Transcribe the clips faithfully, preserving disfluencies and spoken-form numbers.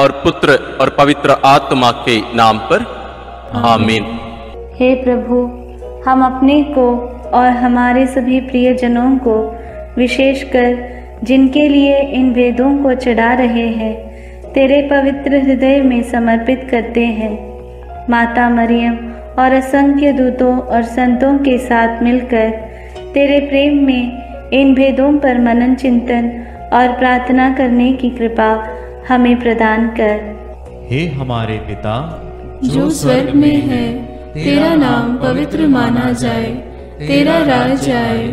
और पुत्र और पवित्र आत्मा के नाम पर, आमीन। हे प्रभु, हम अपने को और हमारे सभी प्रियजनों को, विशेषकर जिनके लिए इन वेदों को चढ़ा रहे हैं, तेरे पवित्र हृदय में समर्पित करते हैं। माता मरियम और असंख्य दूतों और संतों के साथ मिलकर तेरे प्रेम में इन भेदों पर मनन, चिंतन और प्रार्थना करने की कृपा हमें प्रदान कर। हे हमारे पिता जो स्वर्ग में है, तेरा नाम पवित्र माना जाए, तेरा राज्य आए,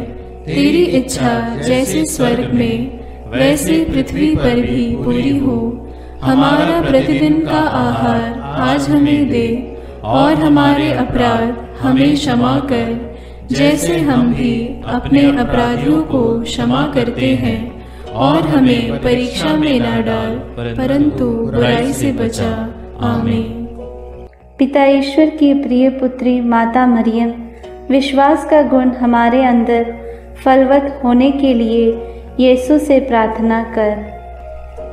तेरी इच्छा जैसे स्वर्ग में वैसे पृथ्वी पर भी पूरी हो। हमारा प्रतिदिन का आहार आज हमें दे, और हमारे अपराध हमें क्षमा कर, जैसे हम भी अपने अपराधियों को क्षमा करते हैं, और हमें परीक्षा में न डाल, परंतु बुराई से बचा। आमीन। पिता ईश्वर की प्रिय पुत्री माता मरियम, विश्वास का गुण हमारे अंदर फलवत होने के लिए येसु से प्रार्थना कर।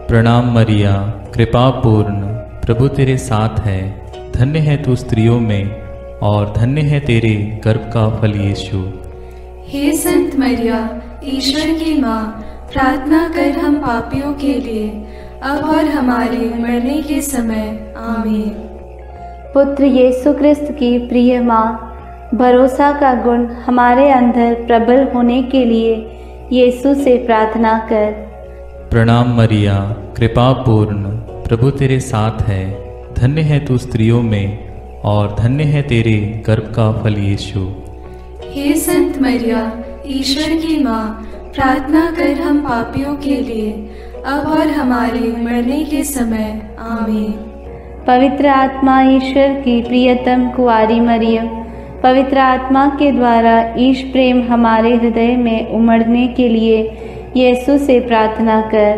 प्रणाम मरिया, कृपा पूर्ण, प्रभु तेरे साथ है। धन्य है तू स्त्रियों में, और धन्य है तेरे गर्भ का फल यीशु। हे संत मरिया, ईश्वर की माँ, प्रार्थना कर हम पापियों के लिए, अब और हमारे मरने के समय। आमीन। पुत्र यीशु क्रिस्त की प्रिय माँ, भरोसा का गुण हमारे अंदर प्रबल होने के लिए यीशु से प्रार्थना कर। प्रणाम मरिया, कृपा पूर्ण, प्रभु तेरे साथ है। धन्य है तू स्त्रियों में, और धन्य है तेरे गर्भ का फल यीशु। हे संत मरिया, ईश्वर की माँ, प्रार्थना कर हम पापियों के लिए, अब और हमारे मरने के समय। आमीन। पवित्र आत्मा ईश्वर की प्रियतम कुआरी मरियम, पवित्र आत्मा के द्वारा ईश प्रेम हमारे हृदय में उमड़ने के लिए यीशु से प्रार्थना कर।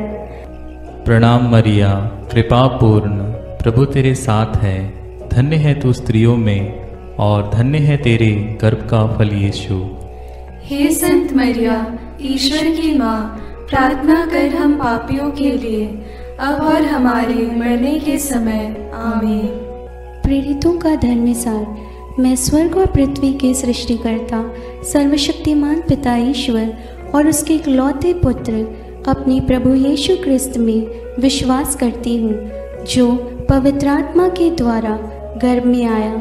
प्रणाम मरिया, कृपा पूर्ण, प्रभु तेरे साथ है। धन्य है तू स्त्रियों में, और धन्य है तेरे गर्भ का फल यीशु। हे संत मरिया, ईश्वर की माँ, प्रार्थना कर हम पापियों के लिए, अब और हमारे मरने के समय। आमीन। प्रेरितों का धर्मसार। मैं स्वर्ग और पृथ्वी के सृष्टिकर्ता, सर्वशक्तिमान पिता ईश्वर और उसके इकलौते पुत्र अपने प्रभु यीशु क्रिस्त में विश्वास करती हूँ, जो पवित्र आत्मा के द्वारा गर्भ में आया,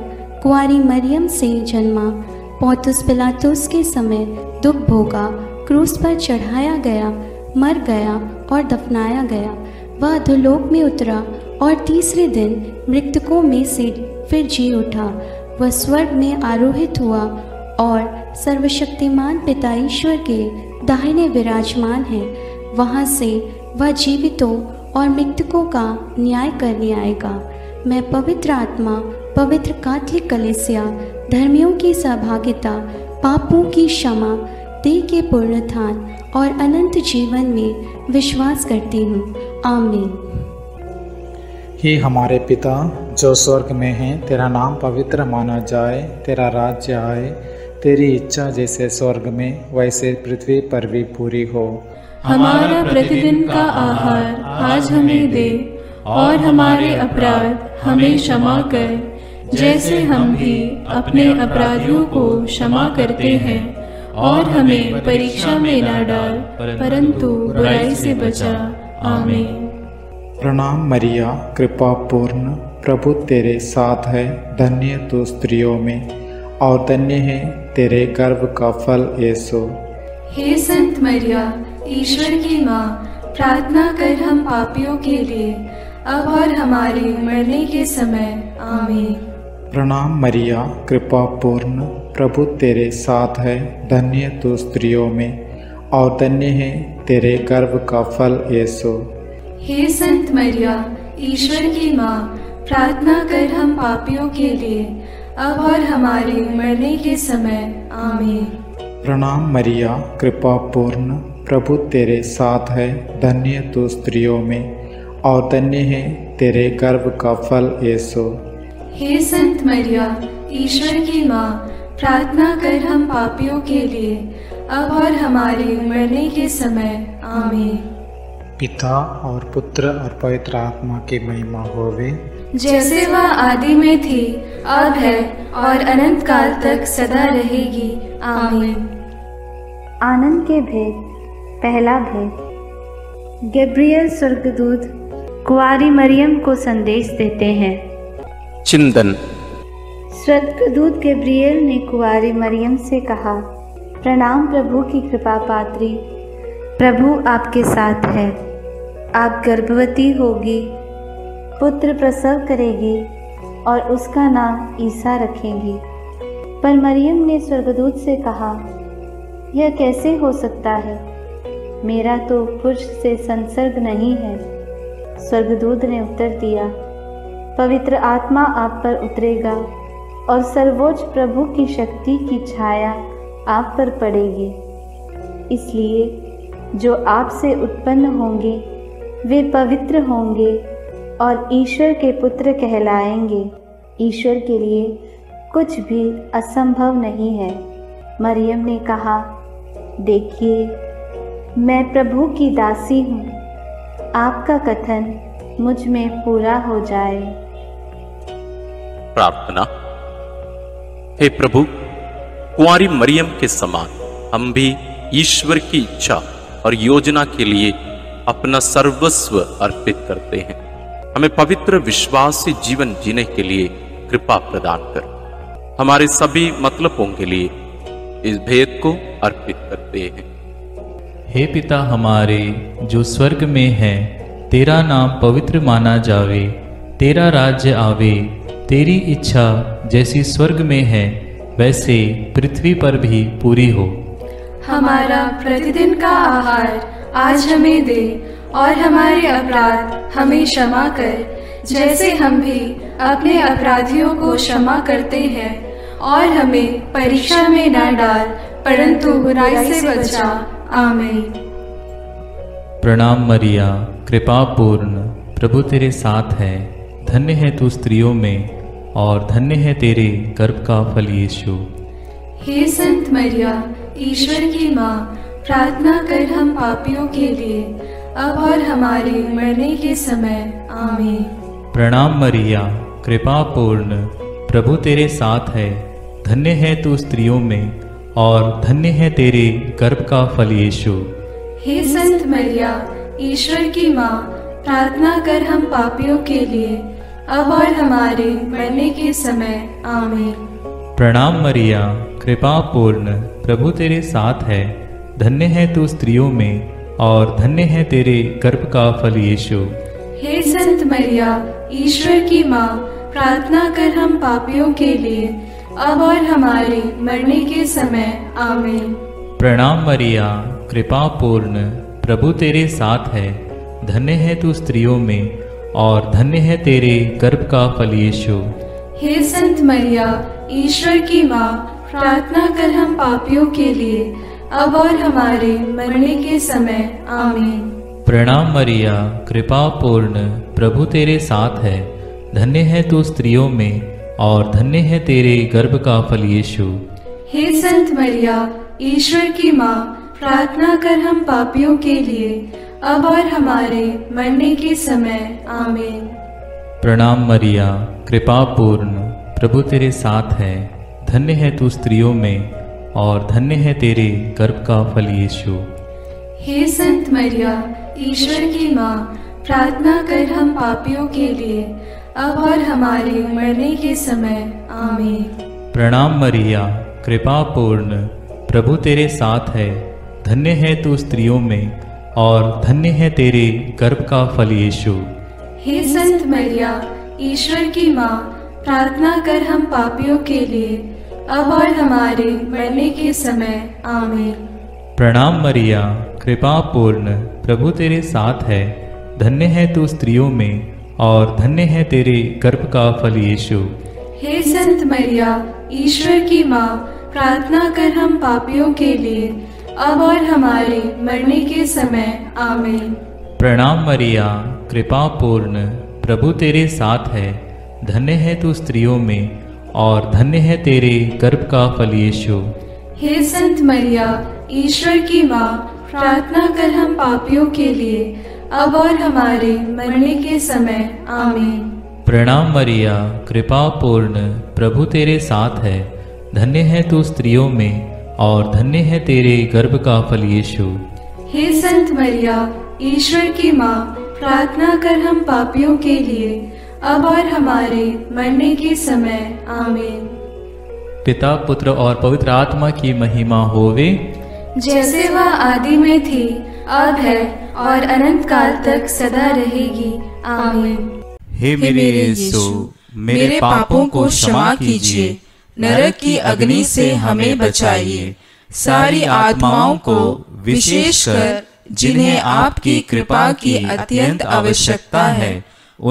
कुंवारी मरियम से जन्मा, पोंतुस पिलातुस के समय दुख भोगा, क्रूस पर चढ़ाया गया, मर गया और दफनाया गया। वह अधोलोक में उतरा और तीसरे दिन मृतकों में से फिर जी उठा। वह स्वर्ग में आरोहित हुआ और सर्वशक्तिमान पिता ईश्वर के दाहिने विराजमान है। वहाँ से वह जीवितों और मृतकों का न्याय करने आएगा। मैं पवित्र आत्मा, पवित्र कैथोलिक कलीसिया, धर्मियों की सहभागिता, पापों की क्षमा, देह के पुनरुत्थान और अनंत जीवन में विश्वास करती हूँ। आमीन। हे हमारे पिता जो स्वर्ग में है, तेरा नाम पवित्र माना जाए, तेरा राज्य आए, तेरी इच्छा जैसे स्वर्ग में वैसे पृथ्वी पर भी पूरी हो। हमारा प्रतिदिन का आहार आज हमें दे, और हमारे अपराध हमें क्षमा कर, जैसे हम भी अपने अपराधियों को क्षमा करते हैं, और हमें परीक्षा में न डाल, परंतु बुराई से बचा। आमीन। प्रणाम मरिया, कृपा पूर्ण, प्रभु तेरे साथ है। धन्य तू स्त्रियों में, और धन्य है तेरे गर्भ का फल यीशु। हे संत मरिया, ईश्वर की माँ, प्रार्थना कर हम पापियों के लिए, अब और हमारे मरने के समय। आमीन। प्रणाम मरिया, कृपा पूर्ण, प्रभु तेरे साथ है। धन्य तू स्त्रियों में, और धन्य है तेरे गर्भ का फल यीशु। हे संत मरिया, ईश्वर की माँ, प्रार्थना कर हम पापियों के लिए, अब और हमारे मरने के समय। आमीन। प्रणाम मरिया, कृपा पूर्ण, प्रभु तेरे साथ है। धन्य तू स्त्रियों में, और धन्य है तेरे गर्भ का फल यीशु। हे संत मरिया, ईश्वर की माँ, प्रार्थना कर हम पापियों के लिए, अब और हमारे मरने के समय। आमीन। पिता और पुत्र और पवित्र आत्मा की महिमा होवे, जैसे वह आदि में थी, अब है और अनंत काल तक सदा रहेगी। आमीन। आनंद के भेद। पहला भेद। गैब्रियल स्वर्गदूत कुंवारी मरियम को संदेश देते हैं। चिंतन। स्वर्गदूत गैब्रियल ने कुंवारी मरियम से कहा, प्रणाम प्रभु की कृपा पात्री, प्रभु आपके साथ है। आप गर्भवती होगी, पुत्र प्रसव करेगी और उसका नाम ईसा रखेंगी। पर मरियम ने स्वर्गदूत से कहा, यह कैसे हो सकता है? मेरा तो पुरुष से संसर्ग नहीं है। स्वर्गदूत ने उत्तर दिया, पवित्र आत्मा आप पर उतरेगा और सर्वोच्च प्रभु की शक्ति की छाया आप पर पड़ेगी। इसलिए जो आपसे उत्पन्न होंगे वे पवित्र होंगे और ईश्वर के पुत्र कहलाएंगे। ईश्वर के लिए कुछ भी असंभव नहीं है। मरियम ने कहा, देखिए मैं प्रभु की दासी हूँ, आपका कथन मुझ में पूरा हो जाए। प्रार्थना। हे प्रभु, कुंवारी मरियम के समान हम भी ईश्वर की इच्छा और योजना के लिए अपना सर्वस्व अर्पित करते हैं। हमें पवित्र विश्वास से जीवन जीने के लिए कृपा प्रदान कर। हमारे सभी मतलबों के लिए इस भेद को अर्पित करते हैं। हे पिता हमारे जो स्वर्ग में है, तेरा नाम पवित्र माना जावे, तेरा राज्य आवे, तेरी इच्छा जैसी स्वर्ग में है वैसे पृथ्वी पर भी पूरी हो। हमारा प्रतिदिन का आहार आज हमें दे और हमारे अपराध हमें क्षमा कर, जैसे हम भी अपने अपराधियों को क्षमा करते हैं, और हमें परीक्षा में ना डाल परंतु बुराई से बचा। आमीन। प्रणाम मरिया, कृपा पूर्ण, प्रभु तेरे साथ है। धन्य है तू स्त्रियों में और धन्य है तेरे गर्भ का फल यीशु। हे संत मरिया, ईश्वर की माँ, प्रार्थना कर हम पापियों के लिए, अब और हमारे मरने के समय। आमीन। प्रणाम मरिया, कृपा पूर्ण, प्रभु तेरे साथ है। धन्य है तू स्त्रियों में और धन्य है तेरे गर्भ का फल यीशु। हे संत मरिया, ईश्वर की माँ, प्रार्थना कर हम पापियों के लिए, अब और हमारे मरने के समय। आमीन। प्रणाम मरिया, कृपा पूर्ण, प्रभु तेरे साथ है। धन्य है तू स्त्रियों में और धन्य है तेरे गर्भ का फल यीशु। हे संत मरिया, ईश्वर की माँ, प्रार्थना कर हम पापियों के लिए, अब और हमारे मरने के समय। आमीन। प्रणाम मरिया, कृपा पूर्ण, प्रभु तेरे साथ है। धन्य है तू स्त्रियों में और धन्य है तेरे गर्भ का फल यीशु। हे संत मरिया, ईश्वर की माँ, प्रार्थना कर हम पापियों के लिए, अब और हमारे मरने के समय। आमीन। प्रणाम मरिया, कृपा पूर्ण, प्रभु तेरे साथ है। धन्य है तू स्त्रियों में और धन्य है तेरे गर्भ का फल यीशु। हे संत मरिया, ईश्वर की माँ, प्रार्थना कर हम पापियों के लिए, अब और हमारे मरने के समय। आमीन। प्रणाम मरिया, कृपा पूर्ण, प्रभु तेरे साथ है। धन्य है तू स्त्रियों में और धन्य है तेरे गर्भ का फल यीशु। हे संत मरिया, ईश्वर की माँ, प्रार्थना कर हम पापियों के लिए, अब और हमारे मरने के समय। आमीन। प्रणाम मरिया, कृपा पूर्ण, प्रभु तेरे साथ है। धन्य है तू स्त्रियों में और धन्य है तेरे गर्भ का फल यीशु। हे संत मरिया, ईश्वर की माँ, प्रार्थना कर हम पापियों के लिए, अब और हमारे मरने के समय। आमीन। प्रणाम मरिया, कृपा पूर्ण, प्रभु तेरे साथ है। धन्य है तू स्त्रियों में और धन्य है तेरे गर्भ का फल यीशु। हे संत मरिया, ईश्वर की माँ, प्रार्थना कर हम पापियों के लिए, अब और हमारे मरने के समय। आमीन। प्रणाम मरिया, कृपा पूर्ण, प्रभु तेरे साथ है। धन्य है तू स्त्रियों में और धन्य है तेरे गर्भ का फल यीशु। हे संत मरिया, ईश्वर की माँ, प्रार्थना कर हम पापियों के लिए, अब और हमारे मरने के समय। आमीन। प्रणाम मरिया, कृपा पूर्ण, प्रभु तेरे साथ है। धन्य है तू स्त्रियों में और धन्य है तेरे गर्भ का फल यीशु। हे संत मरिया, ईश्वर की माँ, प्रार्थना कर हम पापियों के लिए, अब और हमारे मरने के समय। आमीन। पिता, पुत्र और पवित्र आत्मा की महिमा होवे, जैसे वह आदि में थी, अब है और अनंत काल तक सदा रहेगी। आमीन। हे मेरे येसु, मेरे पापों को क्षमा कीजिए, नरक की अग्नि से हमें बचाइए, सारी आत्माओं को, विशेषकर जिन्हें आपकी कृपा की अत्यंत आवश्यकता है,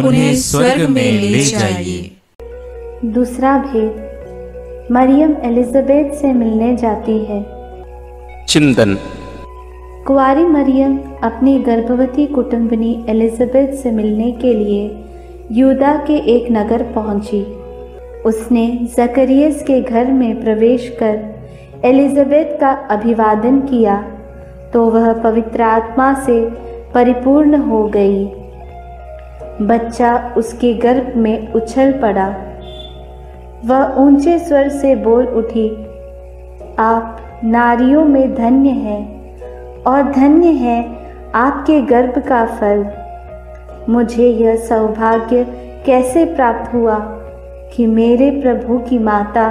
उन्हें स्वर्ग में ले जाइए। दूसरा भेद। मरियम एलिजाबेथ से मिलने जाती है। चिंतन। कुंवारी मरियम अपनी गर्भवती कुटुंबिनी एलिजाबेथ से मिलने के लिए यूदा के एक नगर पहुंची। उसने जकरियस के घर में प्रवेश कर एलिजाबेथ का अभिवादन किया, तो वह पवित्र आत्मा से परिपूर्ण हो गई। बच्चा उसके गर्भ में उछल पड़ा। वह ऊंचे स्वर से बोल उठी, आप नारियों में धन्य हैं और धन्य है आपके गर्भ का फल। मुझे यह सौभाग्य कैसे प्राप्त हुआ कि मेरे प्रभु की माता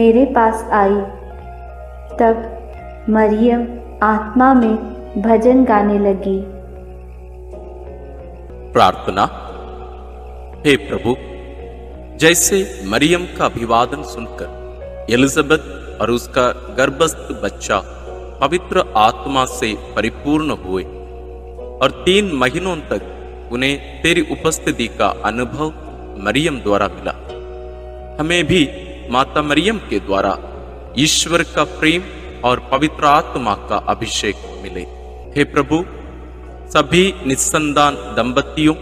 मेरे पास आई। तब मरियम आत्मा में भजन गाने लगी। प्रार्थना। हे प्रभु, जैसे मरियम का अभिवादन सुनकर एलिजाबेथ और उसका गर्भस्थ बच्चा पवित्र आत्मा से परिपूर्ण हुए और तीन महीनों तक उन्हें तेरी उपस्थिति का अनुभव मरियम द्वारा मिला। हमें भी माता मरियम के द्वारा ईश्वर का प्रेम और पवित्र आत्मा का अभिषेक मिले। हे प्रभु, सभी निस्संतान दंपतियों,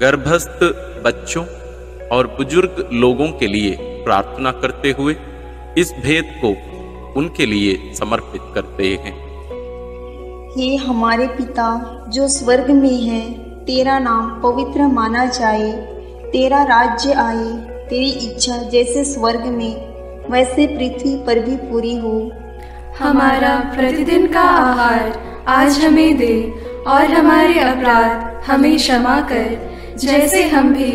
गर्भस्थ बच्चों और बुजुर्ग लोगों के लिए प्रार्थना करते हुए इस भेद को उनके लिए समर्पित करते हैं। हे हमारे पिता जो स्वर्ग में है, तेरा नाम पवित्र माना जाए, तेरा राज्य आए, तेरी इच्छा जैसे स्वर्ग में वैसे पृथ्वी पर भी पूरी हो। हमारा प्रतिदिन का आहार आज हमें दे और हमारे अपराध हमें क्षमा कर, जैसे हम भी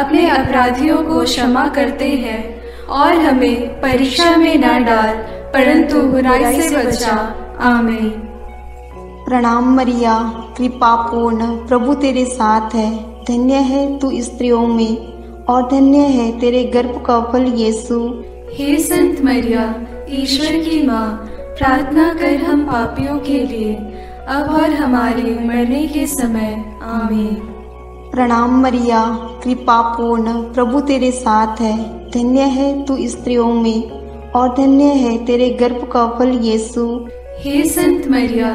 अपने अपराधियों को क्षमा करते हैं, और हमें परीक्षा में ना डाल, परंतु बुराई से बचा। आमीन। प्रणाम मरिया, कृपा पूर्ण, प्रभु तेरे साथ है। धन्य है तू स्त्रियों में और धन्य है तेरे गर्भ का फल येसु। हे संत मरिया, ईश्वर की माँ, प्रार्थना कर हम पापियों के लिए, अब और हमारे मरने के समय। आमीन। प्रणाम मरिया, कृपा पूर्ण, प्रभु तेरे साथ है। धन्य है तू स्त्रियों में और धन्य है तेरे गर्भ का फल येसु। हे संत मरिया,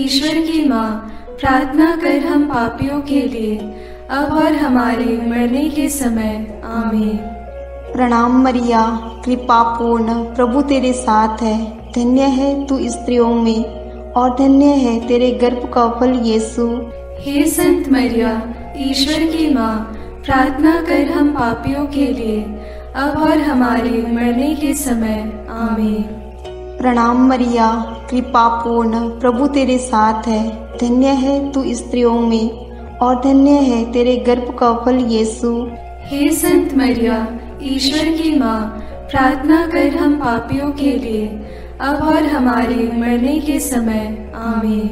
ईश्वर की माँ, प्रार्थना कर हम पापियों के लिए, अब और हमारे मरने के समय। आमीन। प्रणाम मरिया, कृपा पूर्ण, प्रभु तेरे साथ है। धन्य है तू स्त्रियों में और धन्य है तेरे गर्भ का फल येसु। हे संत मरिया, ईश्वर की माँ, प्रार्थना कर हम पापियों के लिए, अब और हमारे मरने के समय। आमीन। प्रणाम मरिया, कृपा पूर्ण, प्रभु तेरे साथ है। धन्य है तू स्त्रियों में और धन्य है तेरे गर्भ का फल येसु। हे संत मरिया, ईश्वर की माँ, प्रार्थना कर हम पापियों के लिए, अब और हमारे मरने के समय। आमीन।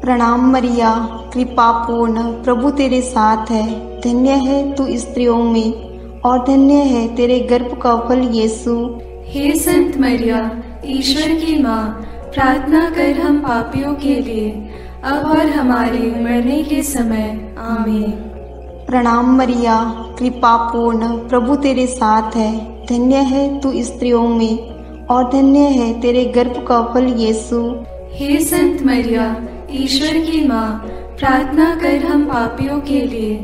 प्रणाम मरिया, कृपा पूर्ण, प्रभु तेरे साथ है। धन्य है तू स्त्रियों में और धन्य है तेरे गर्भ का फल येसु। हे संत मरिया, ईश्वर की माँ, प्रार्थना कर हम पापियों के लिए, अब और हमारे मरने के समय। आमीन। प्रणाम मरिया, कृपा पूर्ण, प्रभु तेरे साथ है। धन्य है तू स्त्रियों में और धन्य है तेरे गर्भ का फल येसु। हे संत मरिया, ईश्वर की माँ, प्रार्थना कर हम पापियों के लिए,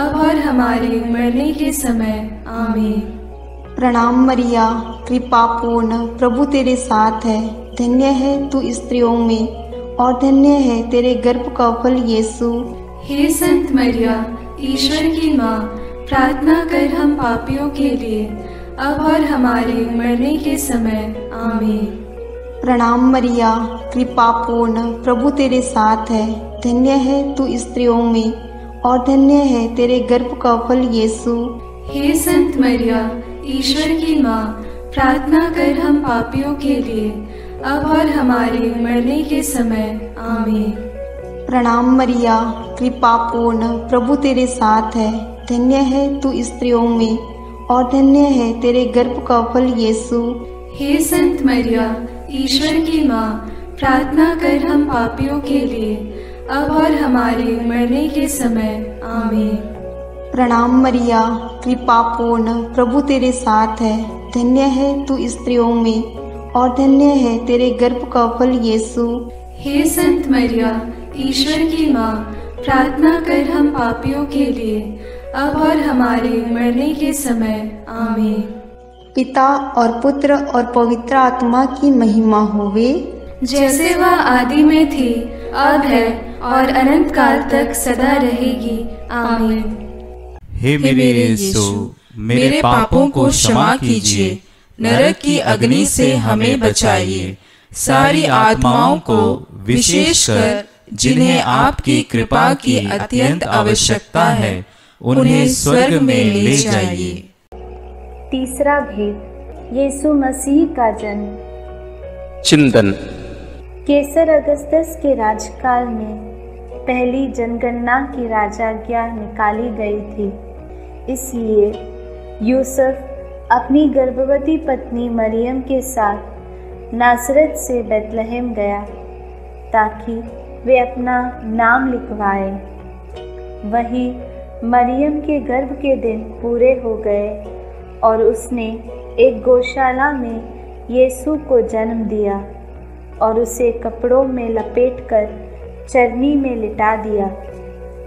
अब और हमारे मरने के समय। आमीन। प्रणाम मरिया, कृपा पूर्ण, प्रभु तेरे साथ है। धन्य है तू स्त्रियों में और धन्य है तेरे गर्भ का फल येसु। हे संत मरिया ईश्वर की माँ, प्रार्थना कर हम पापियों के लिए अब और हमारे मरने के समय। आमीन। प्रणाम मरिया, कृपा पूर्ण, प्रभु तेरे साथ है, धन्य है तू स्त्रियों में और धन्य है तेरे गर्भ का फल येसु। हे संत मरिया ईश्वर की माँ, प्रार्थना कर हम पापियों के लिए अब और हमारे मरने के समय। आमीन। प्रणाम मरिया, कृपा पूर्ण, प्रभु तेरे साथ है, धन्य है तू स्त्रियों में और धन्य है तेरे गर्भ का फल येसु। हे संत मरिया ईश्वर की माँ, प्रार्थना कर हम पापियों के लिए अब और हमारे मरने के समय। आमीन। प्रणाम मरिया, कृपा पूर्ण, प्रभु तेरे साथ है, धन्य है तू स्त्रियों में और धन्य है तेरे गर्भ का फल येसु। हे संत मरिया ईश्वर की माँ, प्रार्थना कर हम पापियों के लिए अब और हमारे मरने के समय। आमीन। पिता और पुत्र और पवित्र आत्मा की महिमा होवे, जैसे वह आदि में थी, अब है और अनंत काल तक सदा रहेगी। आमीन। हे मेरे यीशु, मेरे पापों को क्षमा कीजिए, नरक की अग्नि से हमें बचाइए, सारी आत्माओं को विशेषकर जिन्हें आपकी कृपा की अत्यंत आवश्यकता है उन्हें स्वर्ग में ले जाइए। तीसरा भेद, यीशु मसीह का जन्म। चिंतन। केसर अगस्तस के राजकाल में पहली जनगणना की राजाज्ञा निकाली गई थी, इसलिए यूसुफ अपनी गर्भवती पत्नी मरियम के साथ नासरत से बेथलहम गया ताकि वे अपना नाम लिखवाए। वही मरियम के गर्भ के दिन पूरे हो गए और उसने एक गौशाला में यीशु को जन्म दिया और उसे कपड़ों में लपेटकर चरनी में लिटा दिया,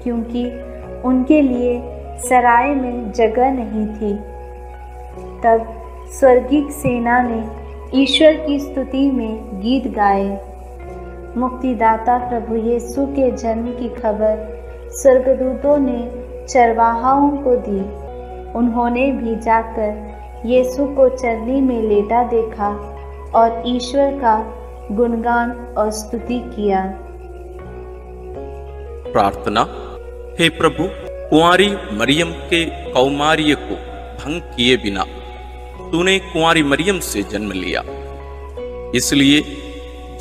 क्योंकि उनके लिए सराय में जगह नहीं थी। तब स्वर्गीय सेना ने ईश्वर की स्तुति में गीत गाए। मुक्तिदाता प्रभु यीशु के जन्म की खबर स्वर्गदूतों ने चरवाहों को दी। उन्होंने भी जाकर यीशु को चरनी में लेटा देखा और ईश्वर का गुणगान और स्तुति किया। प्रार्थना। हे प्रभु, कुंवारी मरियम के कौमार्य को भंग किए बिना तूने कुंवारी मरियम से जन्म लिया, इसलिए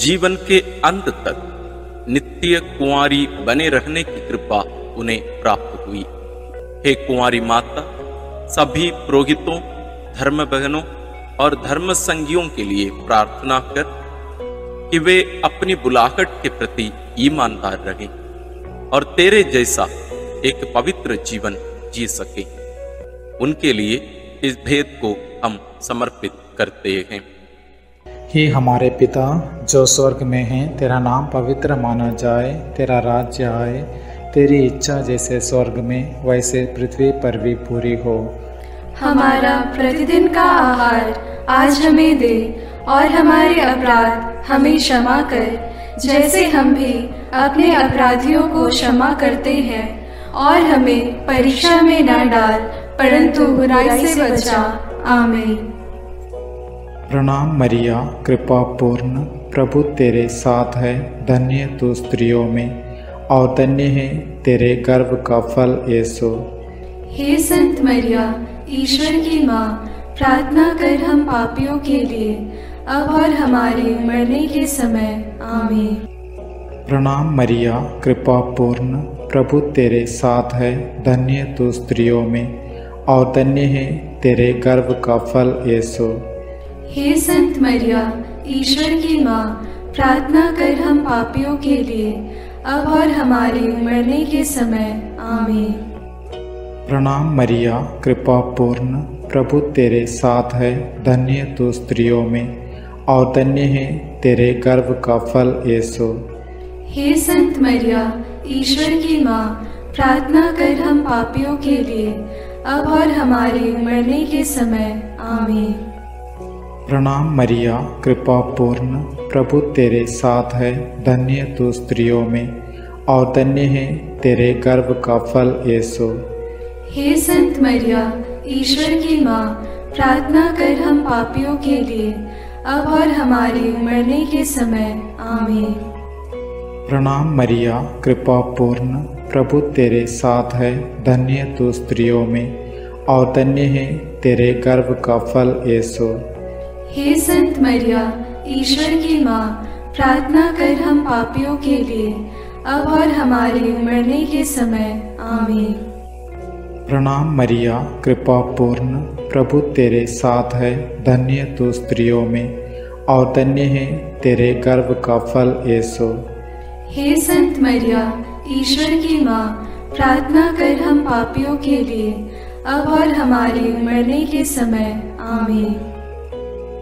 जीवन के अंत तक नित्य कुंवारी बने रहने की कृपा उन्हें प्राप्त हुई। हे कुंवारी माता, सभी पुरोहितों, धर्म बहनों और धर्म संगियों के लिए प्रार्थना कर कि वे अपनी बुलाहट के प्रति ईमानदार रहें और तेरे जैसा एक पवित्र जीवन जी सकें। उनके लिए इस भेद को हम समर्पित करते हैं। हे हमारे पिता जो स्वर्ग में हैं, तेरा नाम पवित्र माना जाए, तेरा राज्य आए, तेरी इच्छा जैसे स्वर्ग में वैसे पृथ्वी पर भी पूरी हो। हमारा प्रतिदिन का आहार आज हमें दे और हमारे अपराध हमें क्षमा कर, जैसे हम भी अपने अपराधियों को क्षमा करते हैं, और हमें परीक्षा में न डाल परंतु बुराई से बचा। आमीन। प्रणाम मरिया, कृपा पूर्ण, प्रभु तेरे साथ है, धन्य तू स्त्रियों में और धन्य है तेरे गर्भ का फल येसु। हे संत मरिया ईश्वर की माँ, प्रार्थना कर हम पापियों के लिए अब और हमारे मरने के समय। आमीन। प्रणाम मरिया, कृपा पूर्ण, प्रभु तेरे साथ है, धन्य तू स्त्रियों में और धन्य है तेरे गर्भ का फल येसु। हे संत मरिया ईश्वर की माँ, प्रार्थना कर हम पापियों के लिए अब और हमारे मरने के समय। आमीन। प्रणाम मरिया, कृपा पूर्ण, प्रभु तेरे साथ है, धन्य तू स्त्रियों में और धन्य है तेरे गर्भ का फल येसु। हे संत मरिया ईश्वर की माँ, प्रार्थना कर हम पापियों के लिए अब और हमारे मरने के समय। आमीन। प्रणाम मरिया, कृपा पूर्ण, प्रभु तेरे साथ है। धन्य तू स्त्रियों में और धन्य है तेरे गर्भ का फल येसु। हे संत मरिया, ईश्वर की माँ, प्रार्थना कर हम पापियों के लिए, अब और हमारे मरने के समय। आमीन। प्रणाम मरिया, कृपा पूर्ण, प्रभु तेरे साथ है। धन्य तू स्त्रियों में और धन्य है तेरे गर्भ का फल येसु। हे संत मरिया, ईश्वर की माँ, प्रार्थना कर हम पापियों के लिए, अब और हमारे मरने के समय। आमीन। प्रणाम मरिया, कृपा पूर्ण, प्रभु तेरे साथ है। धन्य तू स्त्रियों में और धन्य है तेरे गर्भ का फल येसु। हे संत मरिया, ईश्वर की माँ, प्रार्थना कर हम पापियों के लिए, अब और हमारे मरने के समय। आमीन।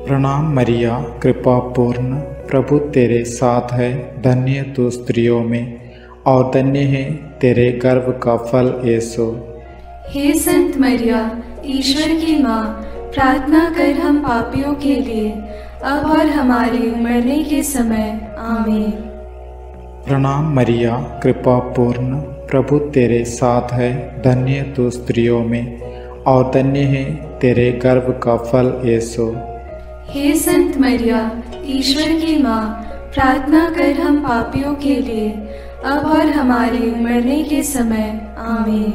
प्रणाम मरिया, कृपा पूर्ण, प्रभु तेरे साथ है। धन्य तू स्त्रियों में और धन्य है तेरे गर्भ का फल येसु। हे संत मरिया, ईश्वर की माँ, प्रार्थना कर हम पापियों के लिए, अब और हमारे मरने के समय। आमीन। प्रणाम मरिया, कृपा पूर्ण, प्रभु तेरे साथ है। धन्य तू स्त्रियों में और धन्य है तेरे गर्भ का फल येसु। हे संत मरिया, ईश्वर की माँ, प्रार्थना कर हम पापियों के लिए, अब और हमारे मरने के समय। आमीन।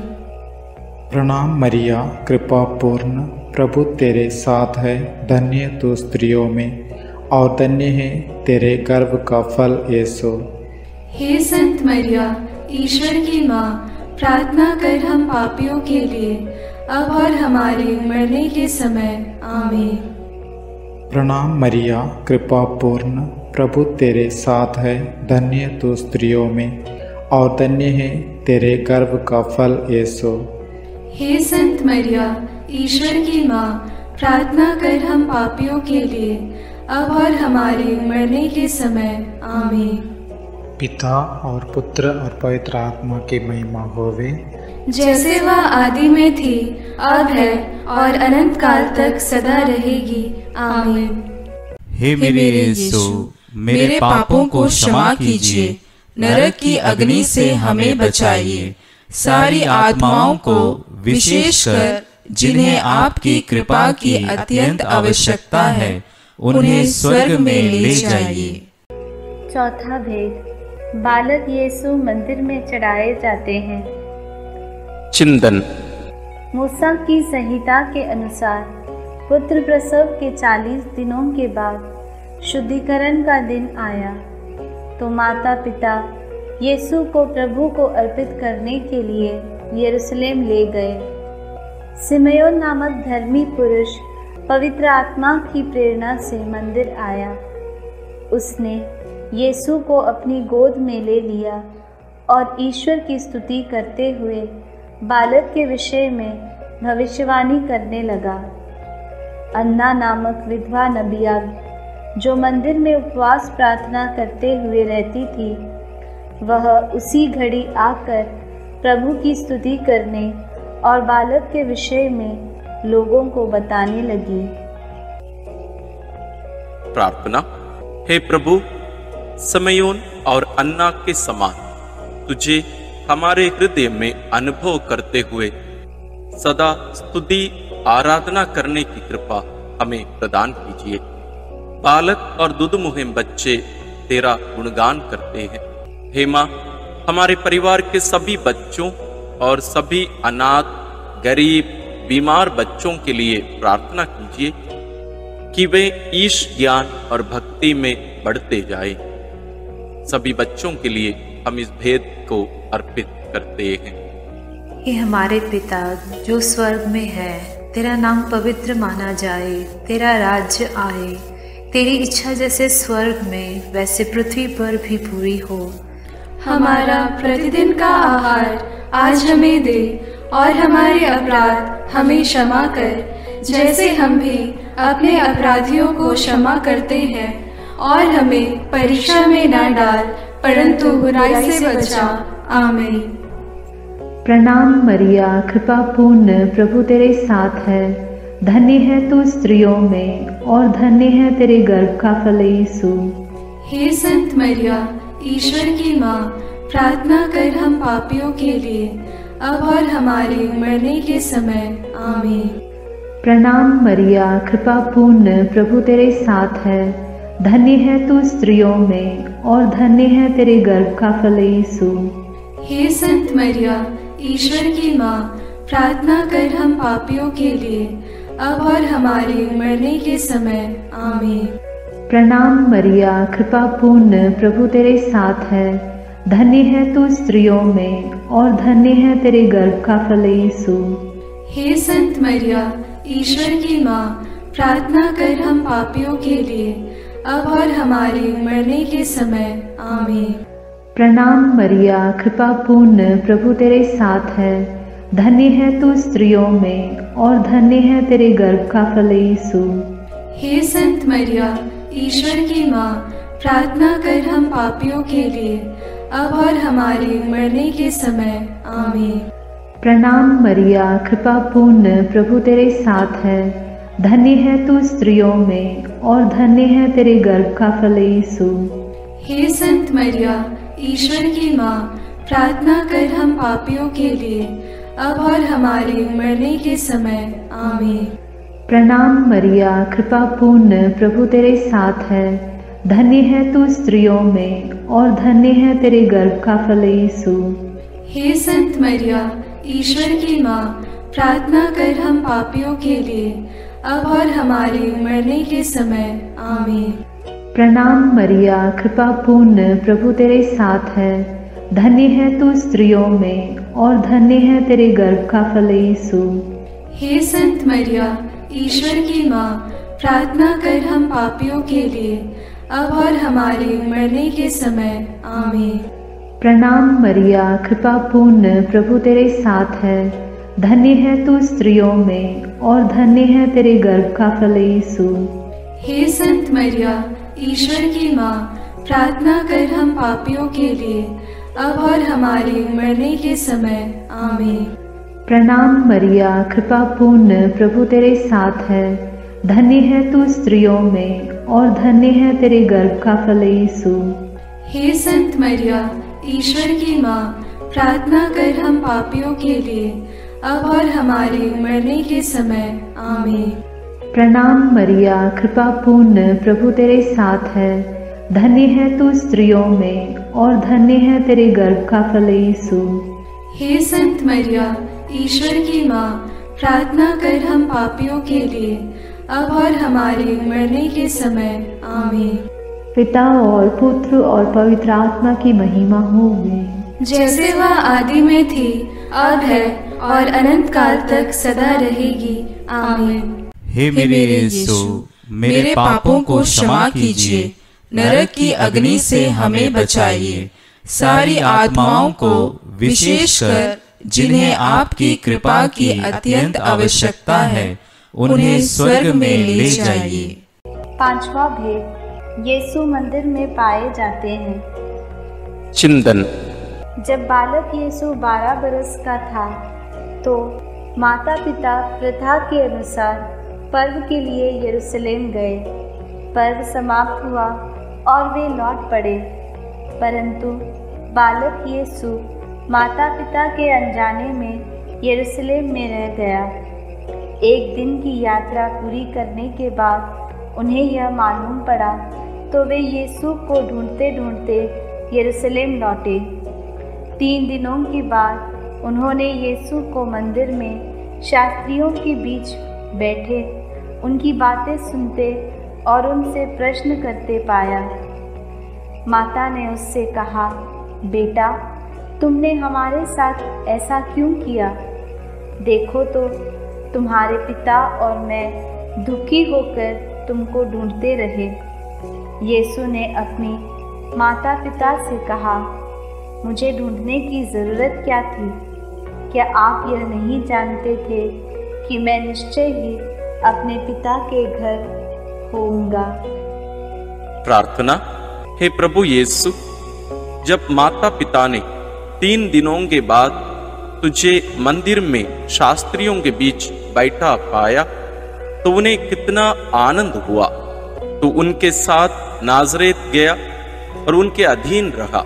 प्रणाम मरिया, कृपा पूर्ण, प्रभु तेरे साथ है। धन्य तू स्त्रियों में और धन्य है तेरे गर्भ का फल येसु। हे संत मरिया, ईश्वर की माँ, प्रार्थना कर हम पापियों के लिए, अब और हमारे मरने के समय। आमीन। प्रणाम मरिया, कृपा पूर्ण, प्रभु तेरे साथ है। धन्य तू स्त्रियों में और धन्य है तेरे गर्भ का फल येसु। हे संत मरिया, ईश्वर की माँ, प्रार्थना कर हम पापियों के लिए, अब और हमारे मरने के समय। आमीन। पिता और पुत्र और पवित्र आत्मा की महिमा होवे, जैसे वह आदि में थी, अब है और अनंत काल तक सदा रहेगी। आमीन। हे मेरे यीशु, मेरे पापों को क्षमा कीजिए, नरक की अग्नि से हमें बचाइए, सारी आत्माओं को, विशेषकर जिन्हें आपकी कृपा की अत्यंत आवश्यकता है, उन्हें स्वर्ग में ले जाइए। चौथा भेद, बालक यीशु मंदिर में चढ़ाए जाते हैं। चिंतन। मूसा की संहिता के अनुसार पुत्र प्रसव के चालीस दिनों के बाद शुद्धिकरण का दिन आया, तो माता पिता येसु को प्रभु को अर्पित करने के लिए यरूशलेम ले गए। सिमयो नामक धर्मी पुरुष पवित्र आत्मा की प्रेरणा से मंदिर आया। उसने येसु को अपनी गोद में ले लिया और ईश्वर की स्तुति करते हुए बालक के विषय में भविष्यवाणी करने लगा। अन्ना नामक विधवा नबिया, जो मंदिर में उपवास प्रार्थना करते हुए रहती थी, वह उसी घड़ी आकर प्रभु की स्तुति करने और बालक के विषय में लोगों को बताने लगी। प्रार्थना। हे प्रभु, सिमयोन और अन्ना के समान तुझे हमारे हृदय में अनुभव करते हुए सदा स्तुति आराधना करने की कृपा हमें प्रदान कीजिए। बालक और दुधमुहे बच्चे तेरा गुणगान करते हैं। हे माँ, हमारे परिवार के सभी बच्चों और सभी अनाथ, गरीब, बीमार बच्चों के लिए प्रार्थना कीजिए कि वे ईश ज्ञान और भक्ति में बढ़ते जाएं। सभी बच्चों के लिए हम इस भेद को अर्पित करते हैं। हे हमारे पिता जो स्वर्ग में है, तेरा नाम पवित्र माना जाए, तेरा राज्य आए, तेरी इच्छा जैसे स्वर्ग में वैसे पृथ्वी पर भी पूरी हो। हमारा प्रतिदिन का आहार आज हमें दे, और हमारे अपराध हमें क्षमा कर, जैसे हम भी अपने अपराधियों को क्षमा करते हैं, और हमें परीक्षा में ना डाल, परंतु बुराई से बचा। आमीन। प्रणाम मरिया, कृपा पूर्ण, प्रभु तेरे साथ है। धन्य है तू स्त्रियों में और धन्य है तेरे गर्भ का फल यीशु। हे संत मरिया ईश्वर की माँ, प्रार्थना कर हम पापियों के लिए अब और हमारे मरने के समय। आमीन। प्रणाम मरिया, कृपा पूर्ण, प्रभु तेरे साथ है, धन्य है तू स्त्रियों में और धन्य है तेरे गर्भ का फल यीशु। हे संत मरिया ईश्वर की माँ, प्रार्थना कर हम पापियों के लिए अब और हमारे मरने के समय। आमीन। प्रणाम मरिया, कृपा पूर्ण, प्रभु तेरे साथ है, धन्य है तू स्त्रियों में और धन्य है तेरे गर्भ का फल यीशु। हे संत मरिया ईश्वर की माँ, प्रार्थना कर हम पापियों के लिए अब और हमारे मरने के समय। आमीन। प्रणाम मरिया, कृपा पूर्ण, प्रभु तेरे साथ है, धन्य है तू स्त्रियों में और धन्य है तेरे गर्भ का फल यीशु। हे संत मरिया ईश्वर की माँ, प्रार्थना कर हम पापियों के लिए अब और हमारे मरने के समय। आमीन। प्रणाम मरिया, कृपा पूर्ण, प्रभु तेरे साथ है, धन्य है तू स्त्रियों में और धन्य है तेरे गर्भ का फल यीशु। हे संत मरिया ईश्वर की माँ, प्रार्थना कर हम पापियों के लिए अब और हमारे मरने के समय। आमीन। प्रणाम मरिया, कृपा पूर्ण, प्रभु तेरे साथ है, धन्य है तू स्त्रियों में और धन्य है तेरे गर्भ का फल यीशु। हे संत मरिया ईश्वर की माँ, प्रार्थना कर हम पापियों के लिए अब और हमारे मरने के समय। आमीन। प्रणाम मरिया, कृपा पूर्ण, प्रभु तेरे साथ है, धन्य है तू स्त्रियों में और धन्य है तेरे गर्भ का फल यीशु। हे संत मरिया ईश्वर की माँ, प्रार्थना कर हम पापियों के लिए अब और हमारे मरने के समय। आमीन। प्रणाम मरिया, कृपा पूर्ण, प्रभु तेरे साथ है, धन्य है तू स्त्रियों में और धन्य है तेरे गर्भ का फल यीशु। हे संत मरिया ईश्वर की माँ, प्रार्थना कर हम पापियों के लिए अब और हमारे मरने के समय। आमीन। प्रणाम मरिया, कृपा पूर्ण, प्रभु तेरे साथ है, धन्य है तू स्त्रियों में और धन्य है तेरे गर्भ का फल यीशु। हे संत मरिया ईश्वर की माँ, प्रार्थना कर हम पापियों के लिए अब और हमारे मरने के समय। आमीन। प्रणाम मरिया, कृपा पूर्ण, प्रभु तेरे साथ है, धन्य है तू स्त्रियों में और धन्य है तेरे गर्भ का फल यीशु। हे संत मरिया ईश्वर की माँ, प्रार्थना कर हम पापियों के लिए अब और हमारे मरने के समय। आमीन। पिता और पुत्र और पवित्र आत्मा की महिमा होगी, जैसे वह आदि में थी, अब है और अनंत काल तक सदा रहेगी। आमीन। हे मेरे यीशु, मेरे पापों को क्षमा कीजिए, नरक की अग्नि से हमें बचाइए, सारी आत्माओं को, विशेषकर जिन्हें आपकी कृपा की अत्यंत आवश्यकता है, उन्हें स्वर्ग में ले जाइए। पांचवा भेद, यीशु मंदिर में पाए जाते हैं। चिंतन। जब बालक यीशु बारह बरस का था तो माता पिता प्रथा के अनुसार पर्व के लिए यरूशलेम गए। पर्व समाप्त हुआ और वे लौट पड़े, परंतु बालक यीशु माता पिता के अनजाने में यरूशलेम में रह गया। एक दिन की यात्रा पूरी करने के बाद उन्हें यह मालूम पड़ा तो वे यीशु को ढूंढते ढूंढते यरूशलेम लौटे। तीन दिनों के बाद उन्होंने यीशु को मंदिर में शास्त्रियों के बीच बैठे उनकी बातें सुनते और उनसे प्रश्न करते पाया। माता ने उससे कहा, बेटा तुमने हमारे साथ ऐसा क्यों किया? देखो तो तुम्हारे पिता और मैं दुखी होकर तुमको ढूंढते रहे। यीशु ने अपनी माता पिता से कहा, मुझे ढूंढने की ज़रूरत क्या थी? क्या आप यह नहीं जानते थे कि मैं निश्चय ही अपने पिता के घर होऊंगा? प्रार्थना। हे प्रभु यीशु, जब माता पिता ने तीन दिनों के बाद तुझे मंदिर में शास्त्रियों के बीच बैठा पाया तो उन्हें कितना आनंद हुआ। तो उनके साथ नासरत गया और उनके अधीन रहा।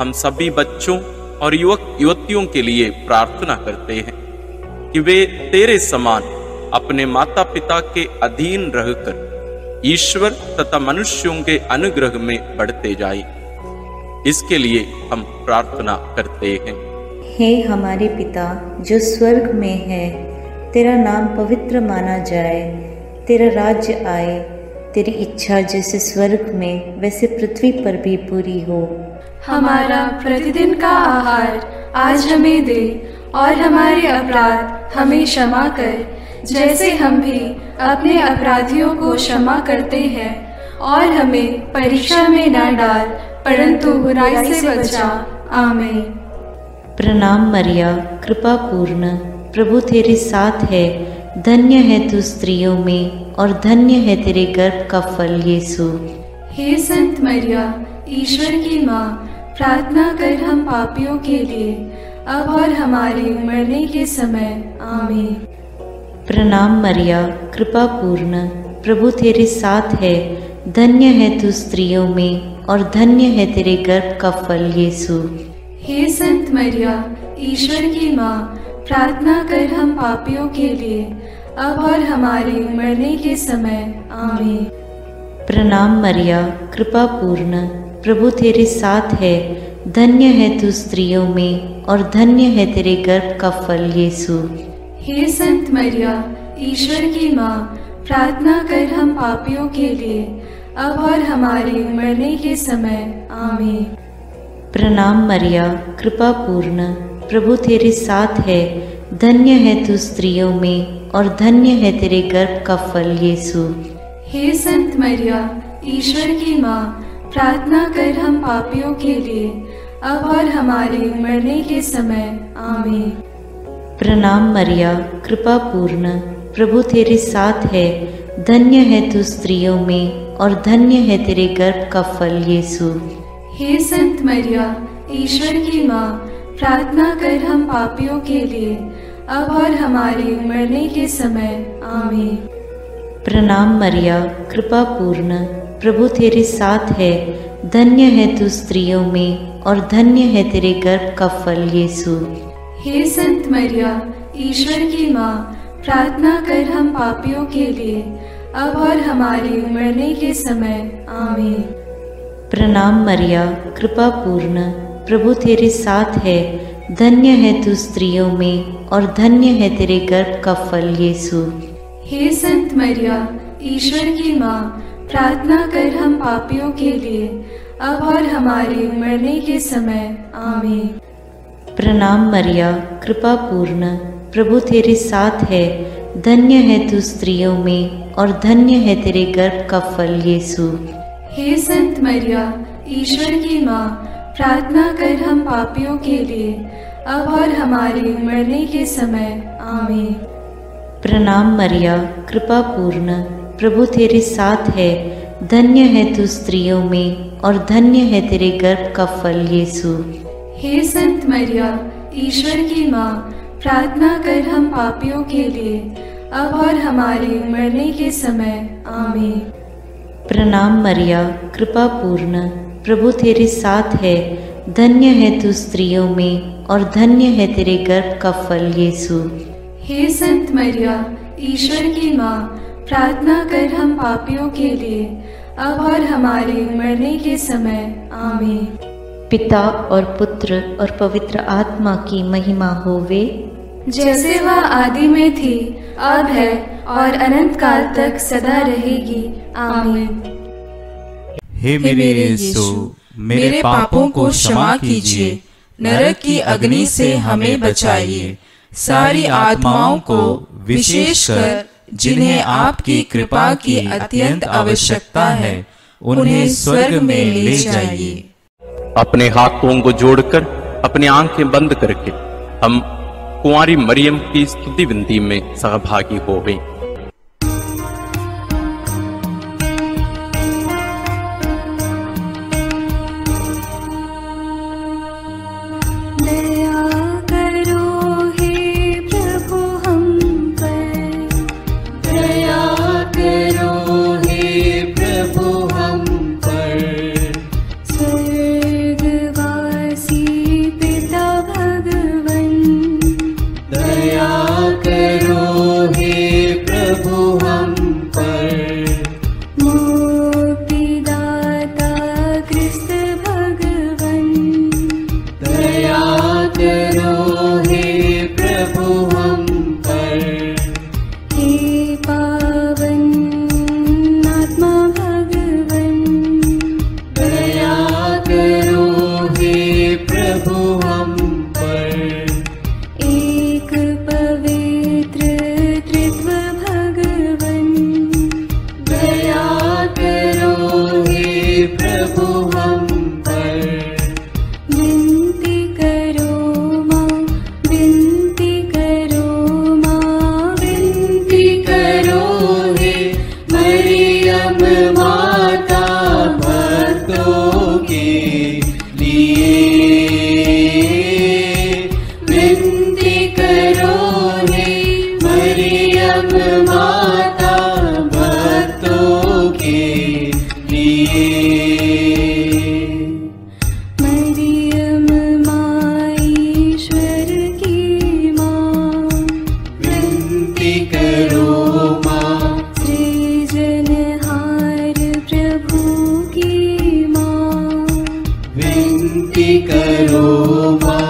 हम सभी बच्चों और युवक युवतियों के लिए प्रार्थना करते हैं कि वे तेरे समान अपने माता पिता के अधीन रहकर ईश्वर तथा मनुष्यों के अनुग्रह में बढ़ते जाएं। इसके लिए हम प्रार्थना करते हैं। हे हमारे पिता जो स्वर्ग में है, तेरा नाम पवित्र माना जाए, तेरा राज्य आए, तेरी इच्छा जैसे स्वर्ग में वैसे पृथ्वी पर भी पूरी हो। हमारा प्रतिदिन का आहार आज हमें दे, और हमारे अपराध हमें क्षमा कर जैसे हम भी अपने अपराधियों को क्षमा करते हैं, और हमें परीक्षा में न डाल परंतु बुराई से बचा। आमीन। प्रणाम मरिया, कृपा पूर्ण, प्रभु तेरे साथ है, धन्य है तू स्त्रियों में और धन्य है तेरे गर्भ का फल येसु। हे संत मरिया ईश्वर की माँ, प्रार्थना कर हम पापियों के लिए अब और हमारे मरने के समय। आमीन। प्रणाम मरिया, कृपा पूर्ण, प्रभु तेरे साथ है, धन्य है तू स्त्रियों में और धन्य है तेरे गर्भ का फल येसु। हे संत मरिया ईश्वर की माँ, प्रार्थना कर हम पापियों के लिए अब और हमारे मरने के समय। आमीन। प्रणाम मरिया, कृपा पूर्ण, प्रभु तेरे साथ है, धन्य है तू स्त्रियों में और धन्य है तेरे गर्भ का फल येसु। हे संत मरिया ईश्वर की माँ, प्रार्थना कर हम पापियों के लिए अब और हमारे मरने के समय। आमीन। प्रणाम मरिया, कृपा पूर्ण, प्रभु तेरे साथ है, धन्य है तू स्त्रियों में और धन्य है तेरे गर्भ का फल येसु। हे संत मरिया ईश्वर की माँ, प्रार्थना कर हम पापियों के लिए अब और हमारे मरने के समय। आमीन। प्रणाम मरिया, कृपा पूर्ण, प्रभु तेरे साथ है, धन्य है तू स्त्रियों में और धन्य है तेरे गर्भ का फल येसु। हे संत मरिया ईश्वर की माँ, प्रार्थना कर हम पापियों के लिए अब और हमारे मरने के समय। आमीन। प्रणाम मरिया, कृपा पूर्ण, प्रभु तेरे साथ है, धन्य है तू स्त्रियों में और धन्य है तेरे गर्भ का फल येसु। हे संत मरिया ईश्वर की माँ, प्रार्थना कर हम पापियों के लिए अब और हमारे मरने के समय। आमीन। प्रणाम मरिया, कृपा पूर्ण, प्रभु तेरे साथ है, धन्य है तू स्त्रियों में और धन्य है तेरे गर्भ का फल येसु। हे संत मरिया ईश्वर की माँ, प्रार्थना कर हम पापियों के लिए अब और हमारे मरने के समय। आमीन। प्रणाम मरिया, कृपा पूर्ण, प्रभु तेरे साथ है, धन्य है तू स्त्रियों में और धन्य है तेरे गर्भ का फल येसु। हे संत मरिया ईश्वर की माँ, प्रार्थना कर हम पापियों के लिए अब और हमारे मरने के समय। आमीन। प्रणाम मरिया, कृपा पूर्ण, प्रभु तेरे साथ है, धन्य है तू स्त्रियों में और धन्य है तेरे गर्भ का फल येसु। हे संत मरिया ईश्वर की माँ, प्रार्थना कर हम पापियों के लिए अब और हमारे मरने के समय। आमीन। प्रणाम मरिया, कृपा पूर्ण, प्रभु तेरे साथ है, धन्य है तू स्त्रियों में और धन्य है तेरे गर्भ का फल येसु। हे संत मरिया ईश्वर की माँ, प्रार्थना कर हम पापियों के लिए अब और हमारे मरने के समय। आमीन। पिता और पुत्र और पवित्र आत्मा की महिमा होवे, जैसे वह आदि में थी, अब है और अनंत काल तक सदा रहेगी। आमीन। हे मेरे यीशु, मेरे पापों को क्षमा कीजिए, नरक की अग्नि से हमें बचाइए, सारी आत्माओं को विशेषकर जिन्हें आपकी कृपा की अत्यंत आवश्यकता है, उन्हें स्वर्ग में ले जाइए। अपने हाथों को जोड़कर अपनी आंखें बंद करके हम कुंवारी मरियम की स्तुति विनती में सहभागी हो गए। जन्मदाता भक्तों के लिए। मरियम माई ईश्वर की माँ, विनती करो माँ, सृजनहार प्रभु की माँ, विनती करो माँ,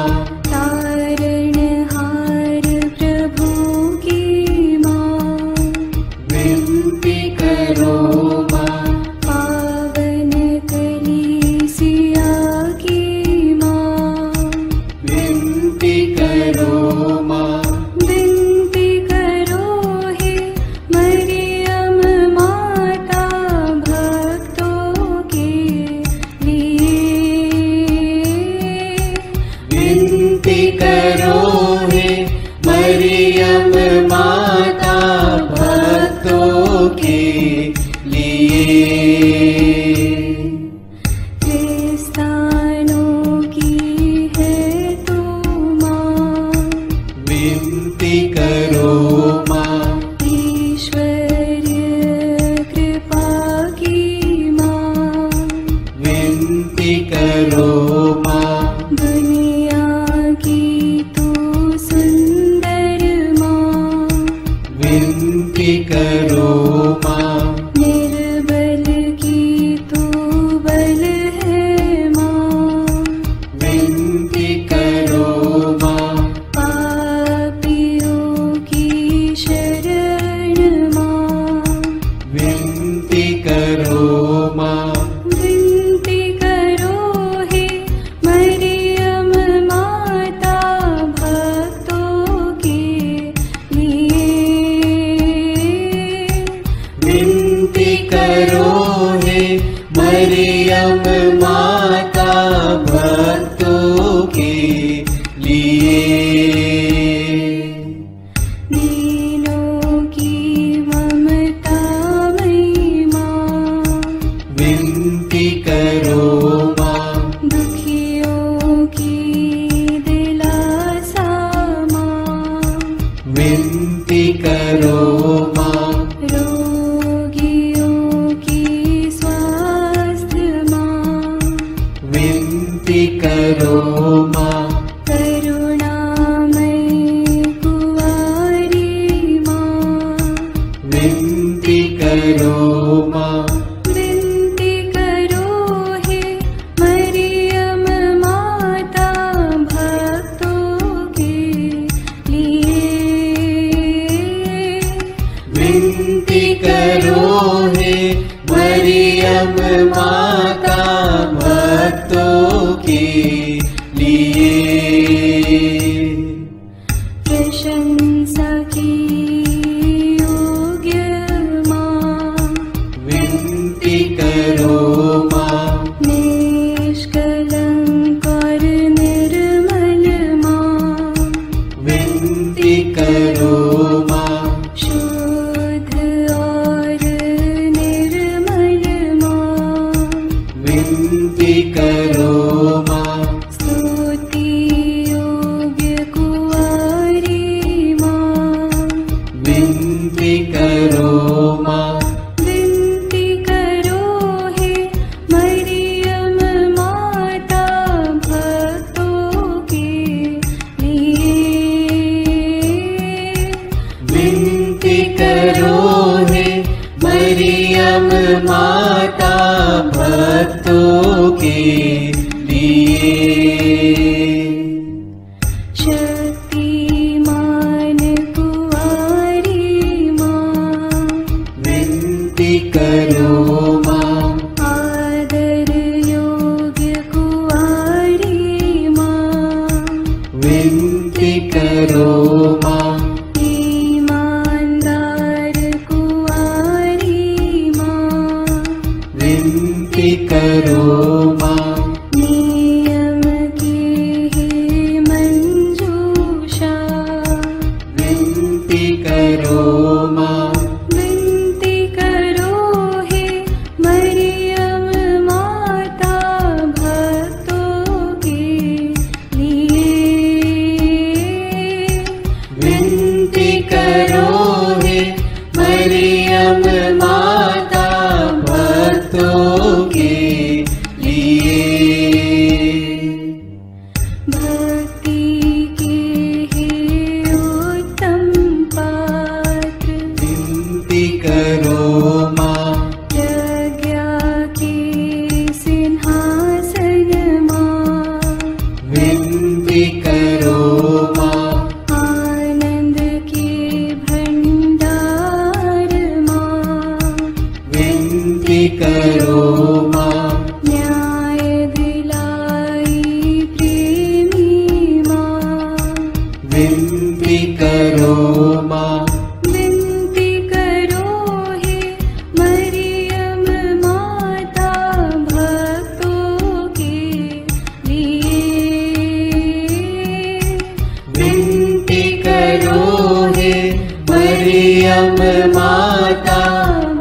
मरियम माता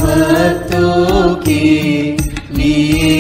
भक्तों के लिए।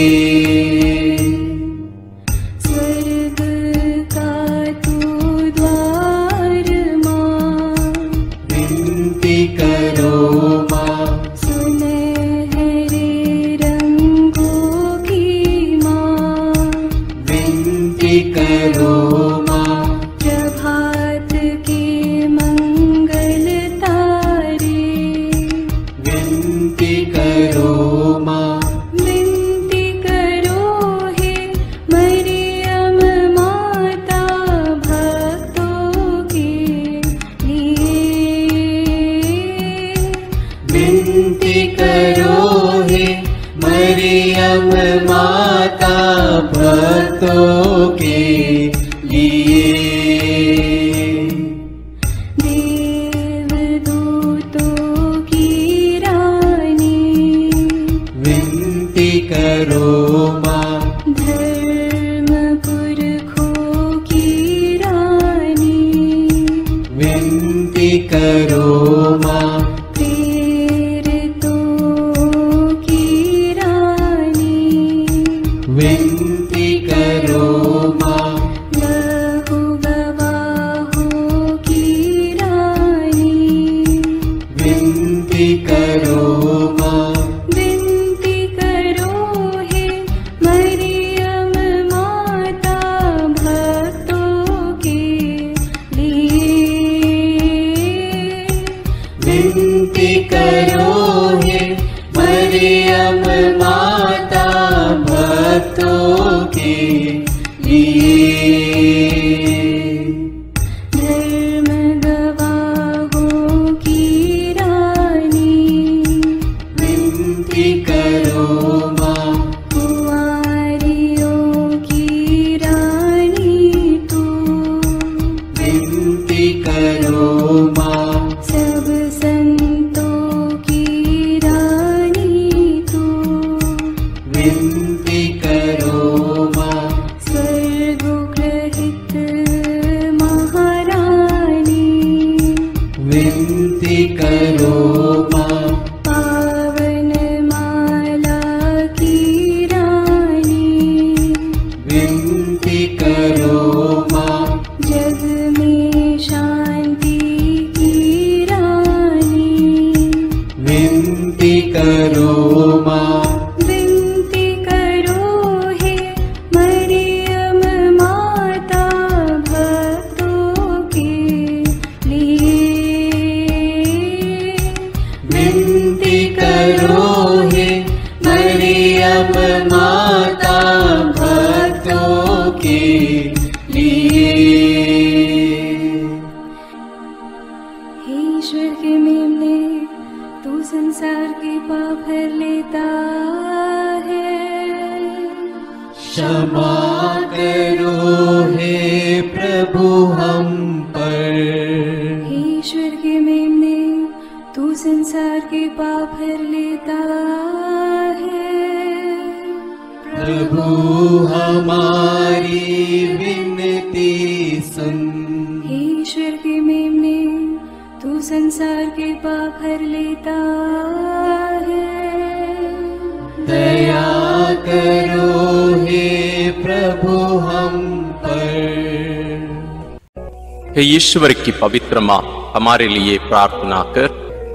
ईश्वर की पवित्र माँ हमारे लिए प्रार्थना कर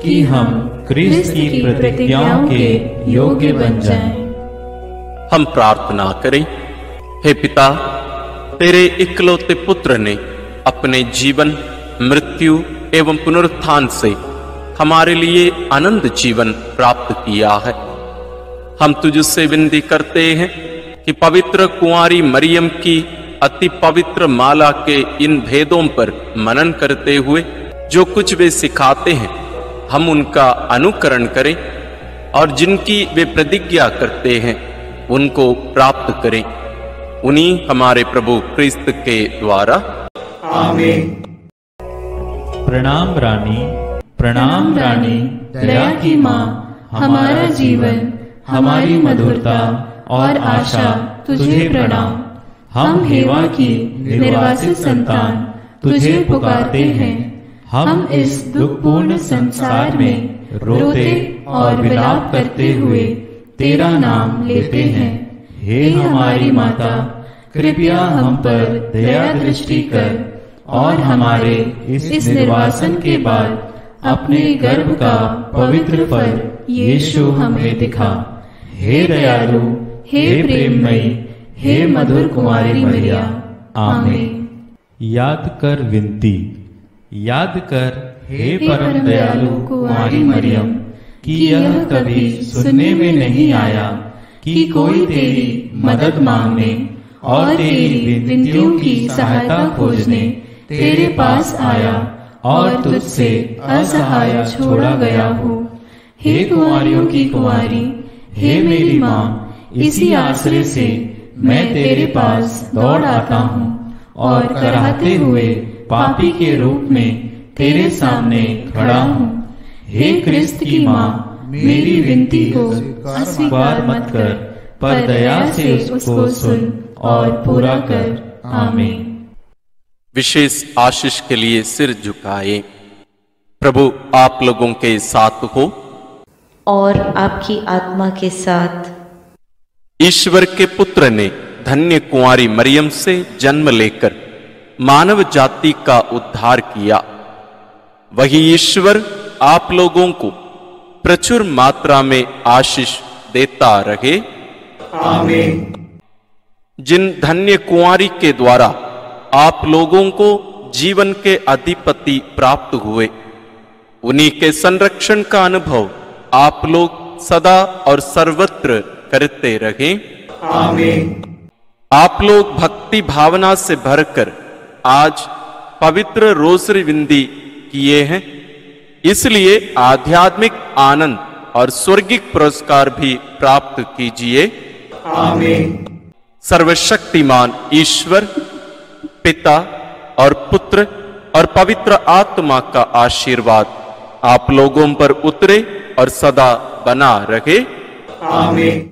कि हम क्रिस्त की प्रतिज्ञाओं के योग्य बन जाएं। हम प्रार्थना करें। हे पिता, तेरे इकलौते पुत्र ने अपने जीवन, मृत्यु एवं पुनरुत्थान से हमारे लिए आनंद जीवन प्राप्त किया है। हम तुझसे विनती करते हैं कि पवित्र कुंवारी मरियम की अति पवित्र माला के इन भेदों पर मनन करते हुए जो कुछ वे सिखाते हैं हम उनका अनुकरण करें और जिनकी वे प्रतिज्ञा करते हैं उनको प्राप्त करें, उन्हीं हमारे प्रभु क्रिस्त के द्वारा। आमीन। प्रणाम रानी, प्रणाम रानी, दया की माँ, हमारा जीवन, हमारी मधुरता और आशा तुझे प्रणाम। हम हेवा की निर्वासित संतान तुझे पुकारते हैं। हम इस दुखपूर्ण संसार में रोते और विलाप करते हुए तेरा नाम लेते हैं। हे हमारी माता, कृपया हम पर दया दृष्टि कर और हमारे इस निर्वासन के बाद अपने गर्भ का पवित्र फल यीशु हमें दिखा। हे दयालु, हे प्रेममयी, हे मधुर कुमारी मरिया, आमीन। याद कर विनती। याद कर हे परम दयालु कुमारी मरियम कि यह कभी सुनने में नहीं आया कि कोई तेरी मदद मांगने और तेरी विनतियों की सहायता खोजने तेरे पास आया और तुझसे असहाय छोड़ा गया हो। हे कुंवारियों की कुंवारी, हे मेरी माँ, इसी आश्रय से मैं तेरे पास दौड़ आता हूँ और कराहते हुए पापी के रूप में तेरे सामने खड़ा हूँ। हे क्रिस्त की माँ, मेरी विनती को अस्वीकार मत कर, पर दया से उसको सुन और पूरा कर। आमीन। विशेष आशीष के लिए सिर झुकाए। प्रभु आप लोगों के साथ हो और आपकी आत्मा के साथ। ईश्वर के पुत्र ने धन्य कुंवारी मरियम से जन्म लेकर मानव जाति का उद्धार किया। वही ईश्वर आप लोगों को प्रचुर मात्रा में आशीष देता रहे। आमीन। जिन धन्य कुंवारी के द्वारा आप लोगों को जीवन के अधिपति प्राप्त हुए, उन्हीं के संरक्षण का अनुभव आप लोग सदा और सर्वत्र करते रहे। आमीन। आप लोग भक्ति भावना से भरकर आज पवित्र रोसरी विंदी किए हैं, इसलिए आध्यात्मिक आनंद और स्वर्गिक पुरस्कार भी प्राप्त कीजिए। आमीन। सर्वशक्तिमान ईश्वर, पिता और पुत्र और पवित्र आत्मा का आशीर्वाद आप लोगों पर उतरे और सदा बना रहे। आमीन।